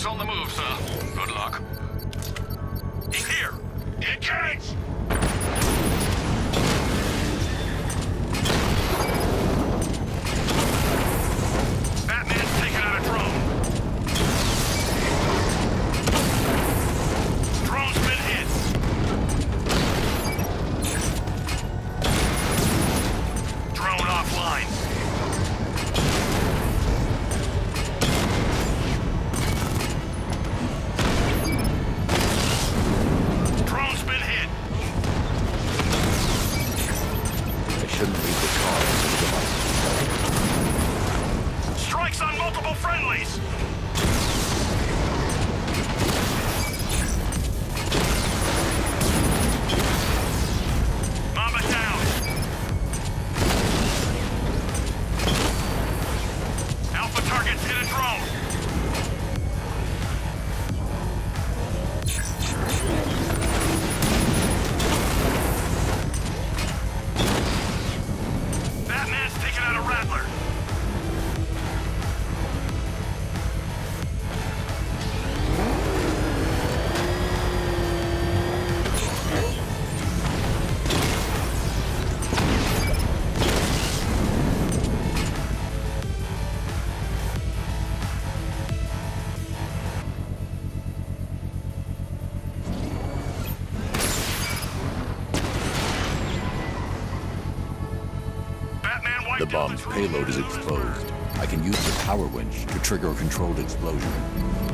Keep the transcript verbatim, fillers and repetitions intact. Strike's on the move, sir. Good luck. He's here! Engage! The bomb's payload is exposed. I can use the power winch to trigger a controlled explosion.